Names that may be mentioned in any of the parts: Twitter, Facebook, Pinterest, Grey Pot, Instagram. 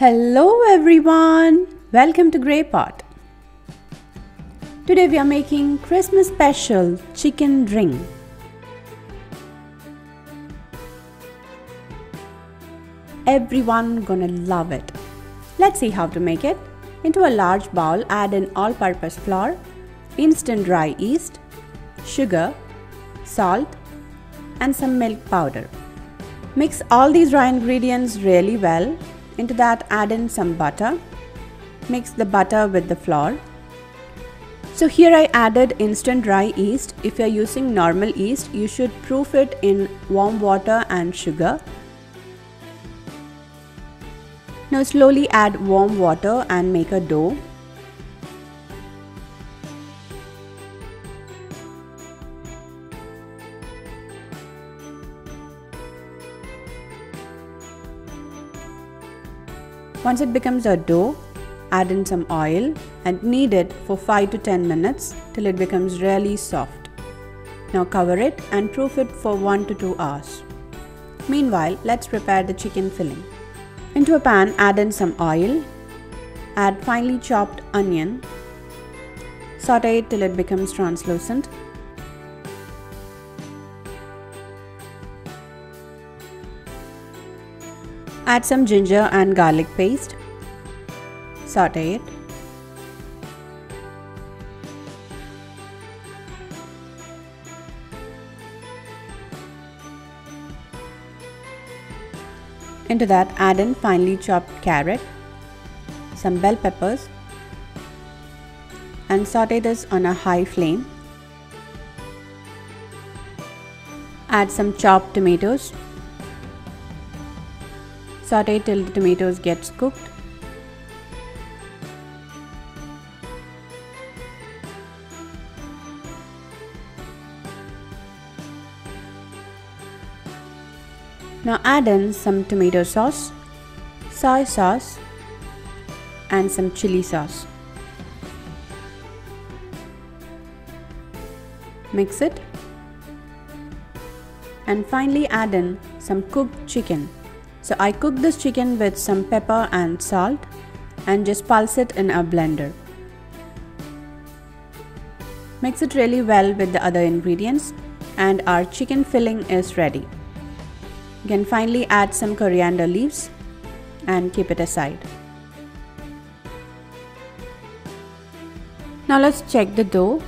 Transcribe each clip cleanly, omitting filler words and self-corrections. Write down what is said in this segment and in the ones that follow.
Hello everyone, welcome to Grey Pot. Today we are making Christmas special chicken ring. Everyone gonna love it. Let's see how to make it. Into a large bowl add an all-purpose flour, instant dry yeast, sugar, salt and some milk powder. Mix all these dry ingredients really well. Into that add in some butter. Mix the butter with the flour. So here I added instant dry yeast. If you are using normal yeast, you should proof it in warm water and sugar. Now slowly add warm water and make a dough. Once it becomes a dough, add in some oil and knead it for 5 to 10 minutes till it becomes really soft. Now cover it and proof it for 1 to 2 hours. Meanwhile, let's prepare the chicken filling. Into a pan, add in some oil, add finely chopped onion, saute it till it becomes translucent. Add some ginger and garlic paste, saute it. Into that add in finely chopped carrot, some bell peppers and saute this on a high flame. Add some chopped tomatoes. Saute till the tomatoes gets cooked. Now add in some tomato sauce, soy sauce and some chili sauce. Mix it and finally add in some cooked chicken. So I cook this chicken with some pepper and salt and just pulse it in a blender. Mix it really well with the other ingredients and our chicken filling is ready. You can finally add some coriander leaves and keep it aside. Now let's check the dough.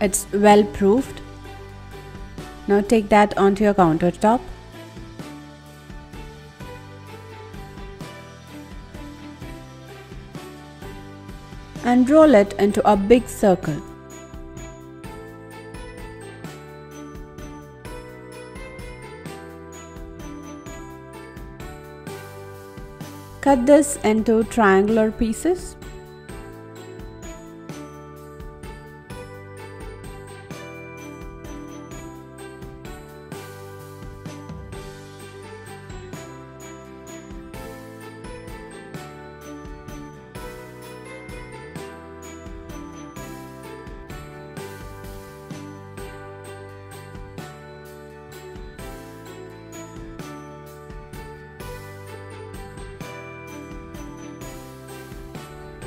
It's well proofed. Now take that onto your countertop. And roll it into a big circle. Cut this into triangular pieces.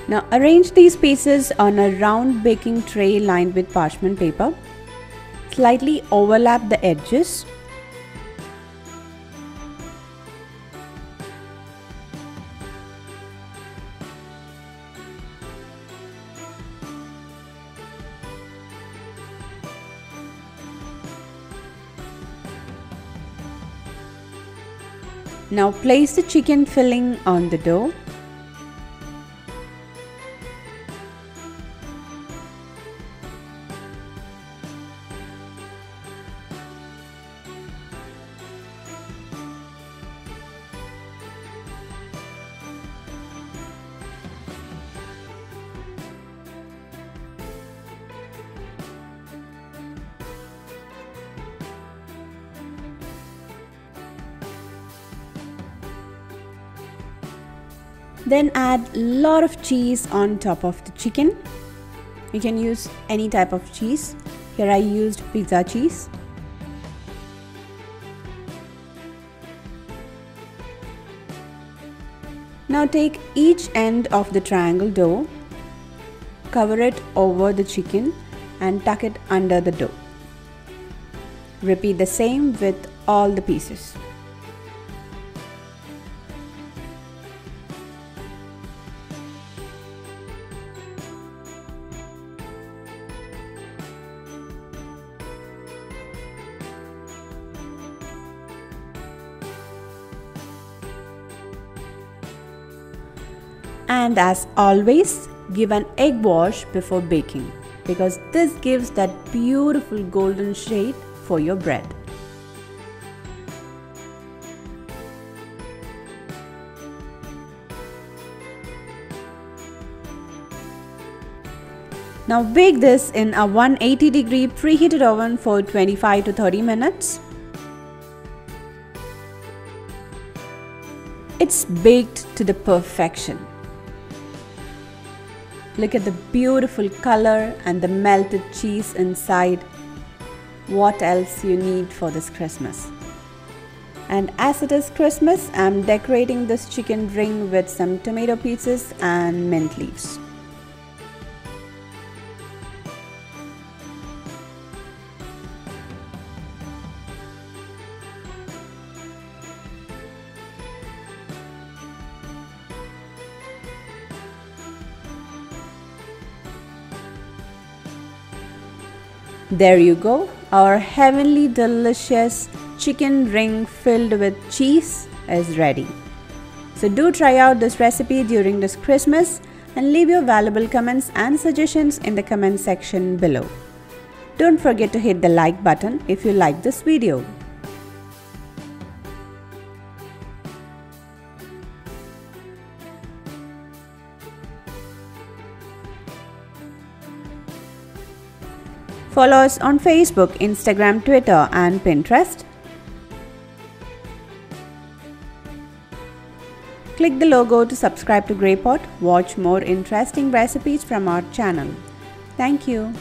Now arrange these pieces on a round baking tray lined with parchment paper. Slightly overlap the edges. Now place the chicken filling on the dough. Then add a lot of cheese on top of the chicken. You can use any type of cheese. Here I used pizza cheese. Now take each end of the triangle dough, cover it over the chicken and tuck it under the dough. Repeat the same with all the pieces. And as always, give an egg wash before baking, because this gives that beautiful golden shade for your bread. Now bake this in a 180 degree preheated oven for 25 to 30 minutes. It's baked to the perfection. Look at the beautiful color and the melted cheese inside. What else you need for this Christmas? And as it is Christmas, I'm decorating this chicken ring with some tomato pieces and mint leaves. There you go, our heavenly delicious chicken ring filled with cheese is ready. So do try out this recipe during this Christmas and leave your valuable comments and suggestions in the comment section below. Don't forget to hit the like button if you like this video. Follow us on Facebook, Instagram, Twitter and Pinterest. Click the logo to subscribe to Grey Pot. Watch more interesting recipes from our channel. Thank you.